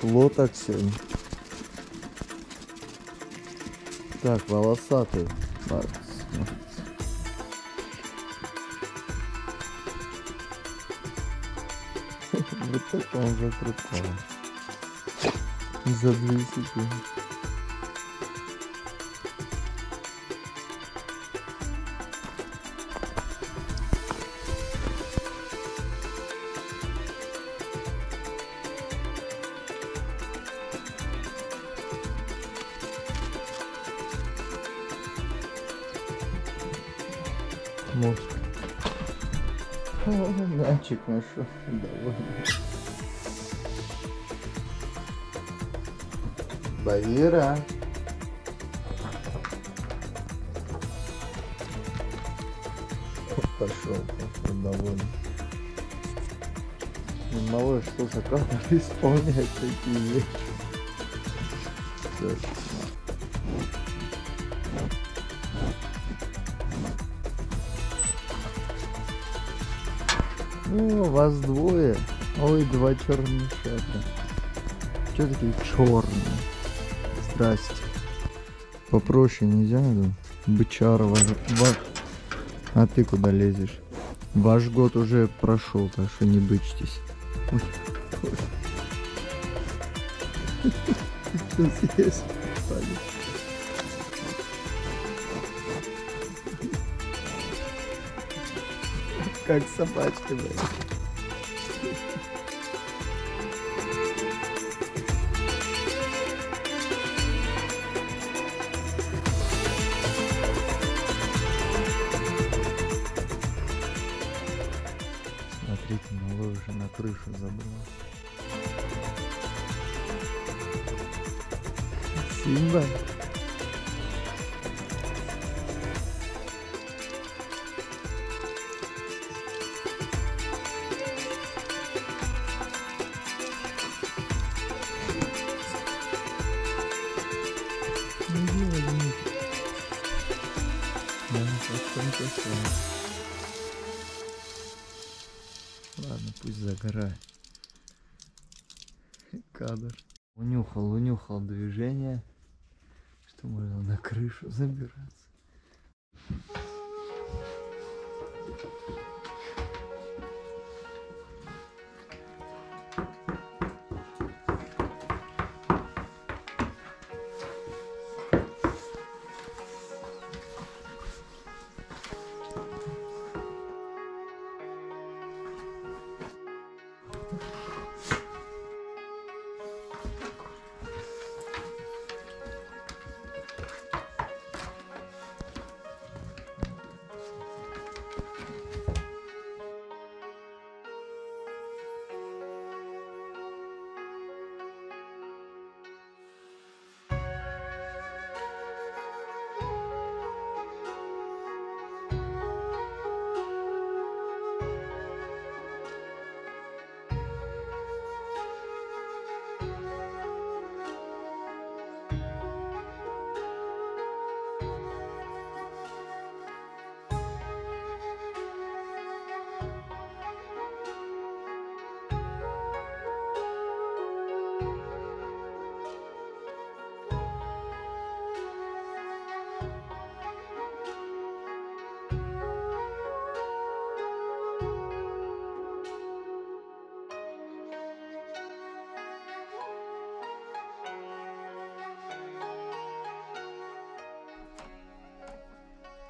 Тепло так сегодня. Так, волосатый. Вот это он закрутал. За 2 секунды. Может. О, мячик нашел. Давай. Багира. Пошел довольный. Ну, малыш, слушай, как надо исполнять такие вещи. Все. О, вас двое. Ой, два черных шага. Че такие черные? Здрасте. Попроще нельзя, надо? Бычара ваш. А ты куда лезешь? Ваш год уже прошел, так что не бычьтесь. Сейчас есть. Как собачки, блядь. Смотрите, малой уже на крышу забрал. Симба. Ладно, пусть загорает. Кадр. Унюхал движение. Что можно на крышу забираться.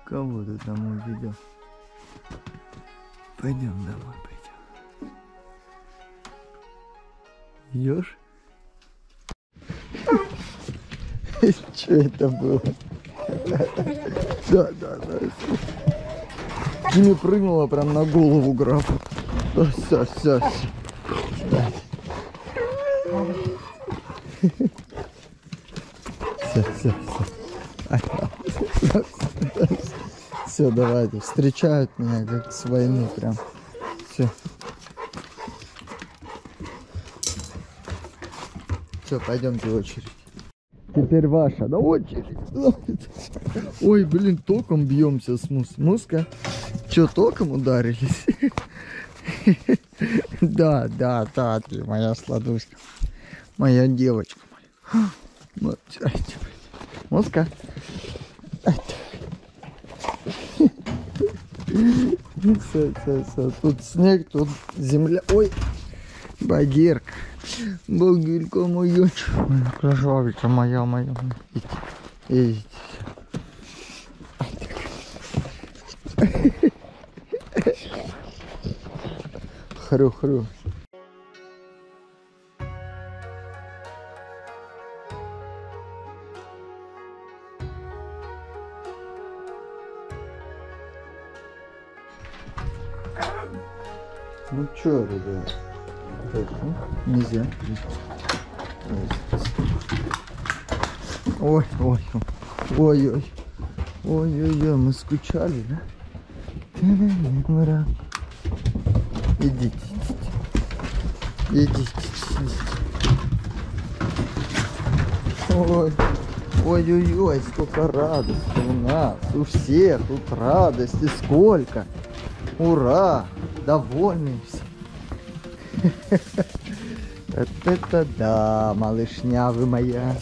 Кого ты там увидел? Пойдем домой, пойдем. Ешь? Что это было? Да. Кими прыгнула прям на голову графу. Все. Все. Все, давайте, встречают меня как с войны прям. Все, пойдемте в очередь. Теперь ваша, да, очередь. Ой, блин, током бьемся с Муска. Че, током ударились? Да, ты моя сладушка. моя девочка. Вот, мозга. Тут снег, тут земля. Ой, Багирка. Багирка моя. Красавица моя, моя. Идите. Хрю-хрю. Ну чё, ребят? Нельзя. Ой, ой, ой, ой, ой, мы скучали, да? Идите, идите, идите. Ой, ой, ой, ой, сколько радости у нас, у всех тут радости сколько. Ура, довольны все. Вот это да, малышня вы моя.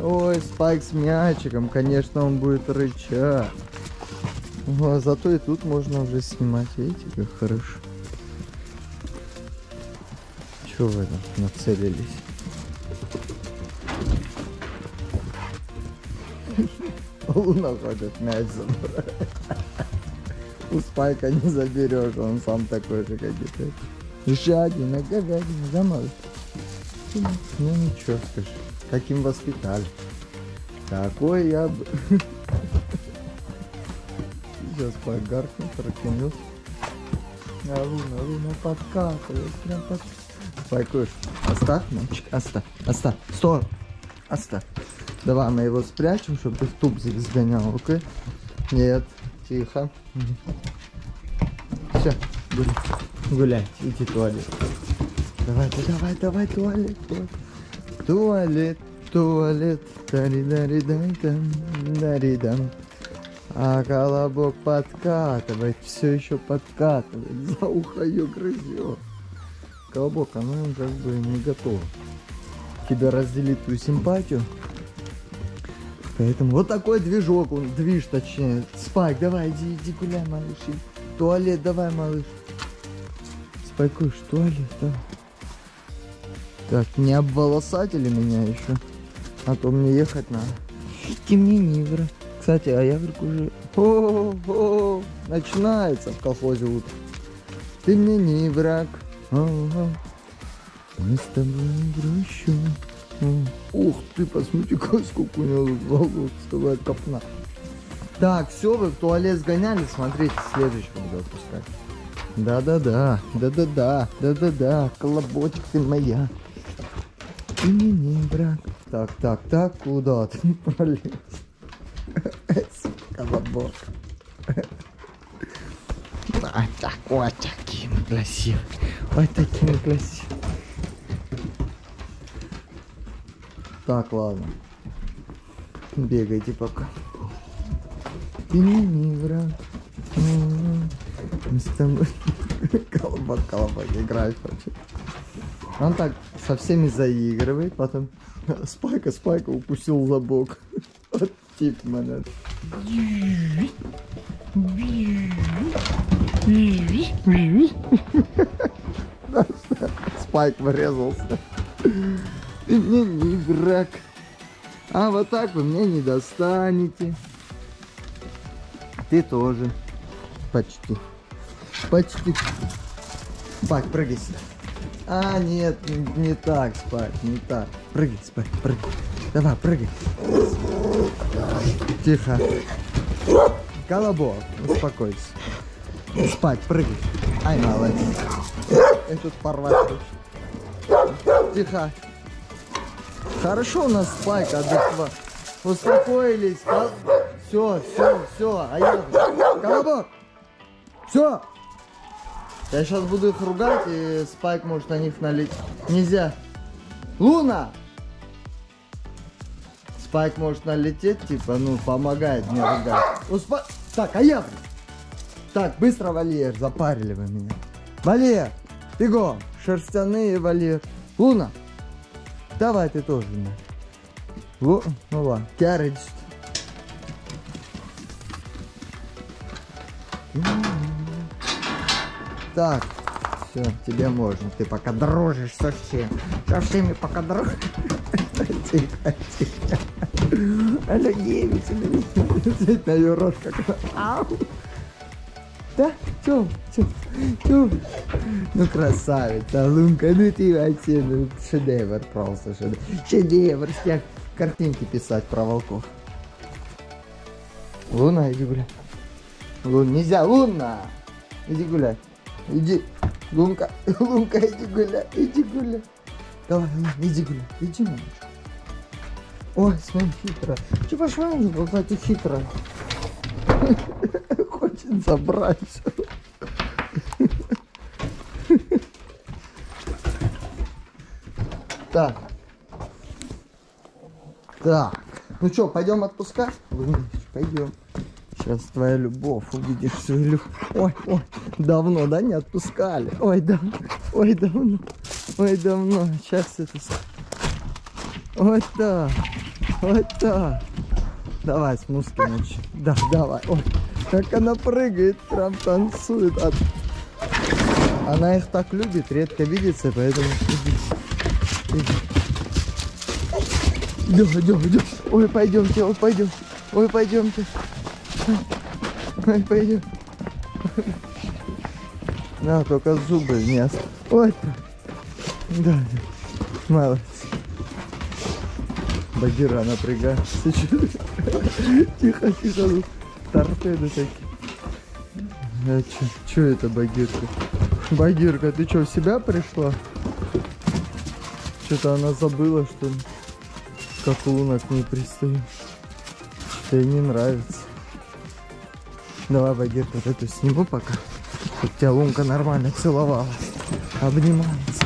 Ой, Спайк с мячиком, конечно, он будет рычать. А зато и тут можно уже снимать, видите, как хорошо. Чё вы там нацелились? Луна ходит мяч забрать. У Спайка не заберешь, он сам такой же, как и ты. Жадина, говядина, замолчи. Ну ничего, скажи. Каким воспитали. Такой я бы... Сейчас погаркнул, прокинул. А Луна подкатывает, прям под... Спайкуешь. Оставь, мальчик, оставь, оставь. Стой, оставь. Давай мы его спрячем, чтобы ты в тубзик сгонял, окей? Нет, тихо. Все, гуляй, гуляй, иди в туалет. Давай, давай, давай, туалет, туалет. Туалет, туалет, дари-дари-дай-дам, дари-дам. А колобок подкатывает, все еще подкатывает, за ухо ее грызет. Колобок, она как бы не готова тебя разделить, твою симпатию. Поэтому вот такой движок, он движ, точнее. Спайк, давай, иди, иди гуляй, малыш. Туалет, давай, малыш. Спайкуешь, туалет, да. Так, не обволосатели меня еще, а то мне ехать надо. Темненивра. Кстати, аяврик уже... О-о-о-о! Начинается в колхозе утро. Ты мне не враг. О-о-о. Мы с тобой грущу. Ух ты, посмотри, сколько у него волос, целая копна. Так, все, вы в туалет сгоняли, смотрите, следующий буду отпускать. Да-да-да, да-да-да, да-да-да, колобочек ты моя. Ты мне не враг. Так, так, так, куда ты полез? Колобок. Вот такие мы красивые. Вот такие мы красивые. Так, ладно. Бегайте пока. Ты не враг. Мы с тобой... Колобок, колобок, играет вообще. Он так со всеми заигрывает, потом... Спайка, Спайка укусил за бок. Вот тип монет. Спайк врезался. Ты мне не враг. А вот так вы мне не достанете. Ты тоже. Почти. Почти. Спайк, прыгай сюда. А, нет, не так, Спайк, не так. Прыгай, Спайк, прыгай. Давай, прыгай. Тихо. Колобок, успокойся. Спать, прыгай. Ай, молодец. Я тут порвать хочу. Тихо. Хорошо у нас Спайк отдыхал. Успокоились. Все, все, все. А я... Колобок. Все. Я сейчас буду их ругать, и Спайк может на них налить. Нельзя. Луна. Спайк может налететь, типа, ну, помогает мне ругать. Успа... Так, аяврик. Так, быстро, Валер, запарили вы меня. Валер, бегом, шерстяные, Валер. Луна, Давай ты тоже. Ну ладно, тярить. Так, все, тебе можно. Ты пока дружишь со всеми пока дружишь. Тихо, тихо. Это девять, сидеть на ее рожь как-то. Да, чё, чё, чё. Ну красавица, Лунка, ну ты вообще, ну, шедевр просто, шедевр. С тебя картинки писать про волков. Луна, иди гуляй. Лун, нельзя, Луна! Иди гуляй. Иди, Лунка, Лунка, иди гуляй, иди гуляй. Давай, Лунка, иди гуляй, иди, мамочка. Ой, смотри, хитро. Че пошла, кстати, хитро. Хочет забрать. Так. Так. Ну что, пойдем отпускать? Пойдем. Сейчас твоя любовь, увидишь свою любовь. Ой, ой, давно, да, не отпускали? Ой, да, ой, давно, ой, давно. Сейчас это... Вот так, вот так. Давай, смуски ночи. Да, давай. Ой, как она прыгает, прям танцует. Она их так любит, редко видится, поэтому... Идем, идем, идем. Ой, пойдемте, ой, пойдем. Ой, пойдемте. Ой, пойдем. Да, только зубы не остались. Вот так. Да, да. Мало. Багира напрягается. Тихо, тихо. Торпеды такие. Че это, Багирка? Багирка, ты что, в себя пришла? Что-то она забыла, что ли? Как Луна к ней пристает. Что-то ей не нравится. Давай, Багирка, вот эту сниму пока. У тебя Лунка нормально целовалась. Обнимается.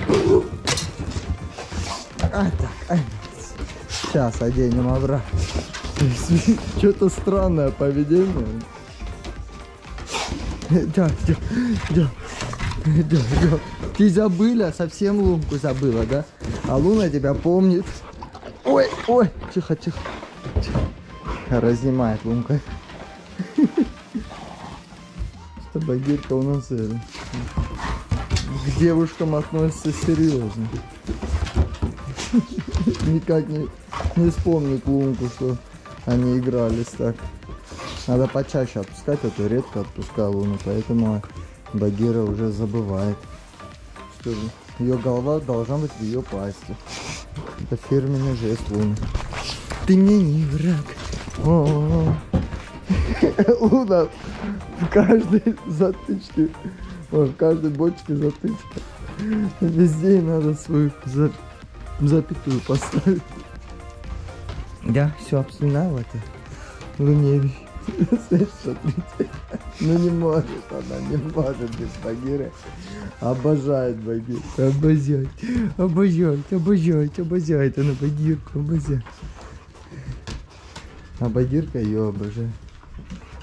А так, сейчас оденем обратно. Что-то странное поведение. Идем, идем, идем, идем. Ты забыла, совсем Лунку забыла, да? А Луна тебя помнит. Ой, ой, тихо, тихо. Разнимает Лунка. Что Багирка у нас к девушкам относится серьезно. Никак не вспомнит Лунку, что они игрались так. Надо почаще отпускать, а то редко отпускал Луну, поэтому Багира уже забывает, что ее голова должна быть в ее пасти. Это фирменный жест Луны. Ты мне не враг. О -о -о. Луна в каждой затычке, в каждой бочке затычка. Везде надо свою запятую поставить. Да, все обсунало это. Луне. Ну не может она, не может без Багиры. Обожает Багиру. Обожает, обожает, обожает, обожает она Багирку, обожает. А Багирка ее обожает.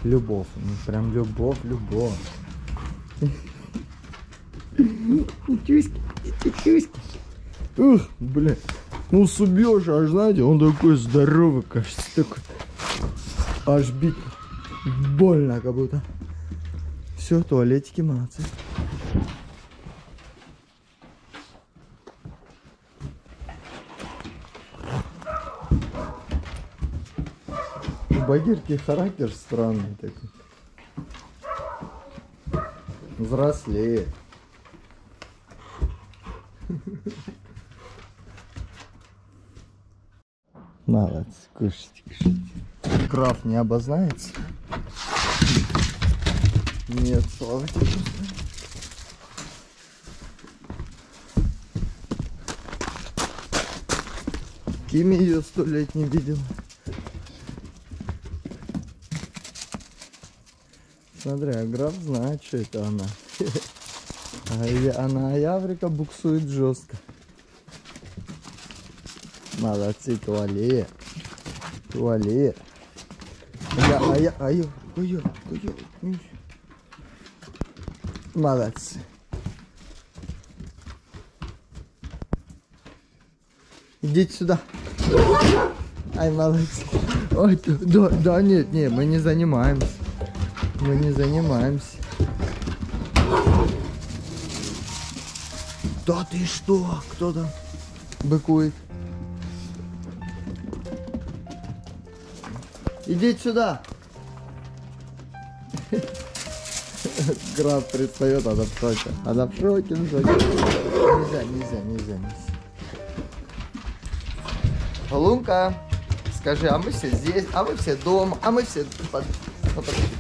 Любовь, ну прям любовь, любовь. Чуськи, чуськи. Ух, блин, ну субьешь, аж знаете, он такой здоровый, кажется, такой. Аж бить больно как будто. Все, туалетики, молодцы. У Багирки характер странный такой. Взрослее. Молодцы, кушайте, кушайте. Крафт не обознается? Нет, слава тебе. Кими ее 100 лет не видел. Смотри, а граф знает, что это она. Она аяврика буксует жестко. Молодцы, туалет. Туалет. Я. Молодцы. Идите сюда. Ай, молодец. Ой, да, да, нет, нет, мы не занимаемся. Мы не занимаемся. Да ты что? Кто там быкует? Идите сюда. Граф предстает, она в шоке. Она в шоке, в шоке. Нельзя, нельзя, нельзя, нельзя. Лунка, скажи, а мы все здесь, а мы все дома, а мы все... Ну, подожди,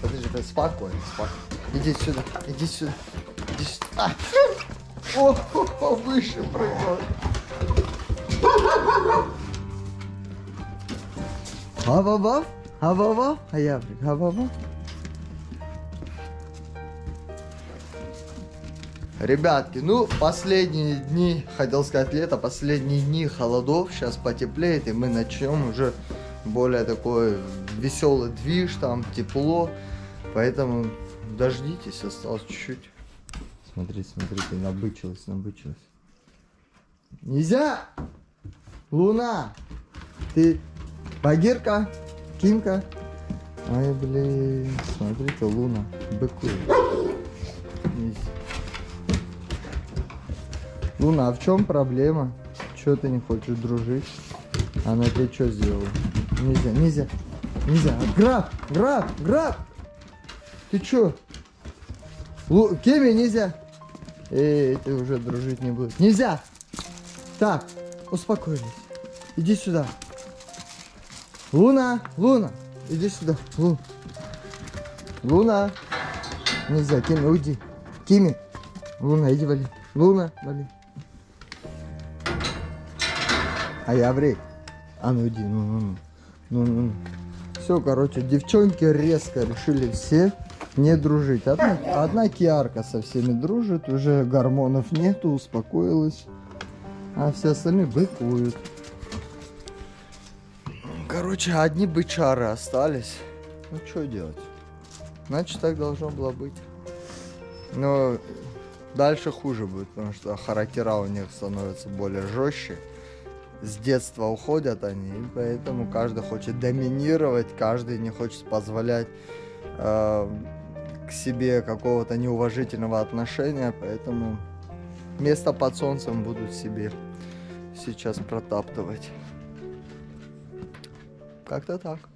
подожди, подожди, спокойно, спокойно. Иди сюда, иди сюда, иди сюда. А! О, выше прыгнул. Ава-вав, ава-вав, аяврик, ава-вав. Ребятки, ну, последние дни, хотел сказать лето, последние дни холодов, сейчас потеплеет, и мы начнем уже более такой веселый движ, там тепло, поэтому дождитесь, осталось чуть-чуть. Смотри, смотри, ты набычилась, набычилась. Нельзя! Луна! Ты, Багирка, Кимка. Ай, блин, смотри-то, Луна, быкует. Луна, а в чем проблема? Чего ты не хочешь дружить? Она тебе что сделала? Нельзя, нельзя, нельзя. Граф, граф, граф! Ты че? Кими, нельзя! Эй, ты уже дружить не будешь. Нельзя! Так, успокоились. Иди сюда. Луна, Луна, иди сюда. Луна. Нельзя, Кими, уйди. Кими. Луна, иди вали. Луна, вали. Аяврик. А ну иди, ну-ну-ну. Ну-ну-ну. Все, короче, девчонки резко решили все не дружить. Одна киарка со всеми дружит, уже гормонов нету, успокоилась. А все остальные быкуют. Короче, одни бычары остались. Ну, что делать? Значит, так должно было быть. Но дальше хуже будет, потому что характера у них становятся более жестче. С детства уходят они, поэтому каждый хочет доминировать, каждый не хочет позволять к себе какого-то неуважительного отношения, поэтому место под солнцем будут себе сейчас протаптывать. Как-то так.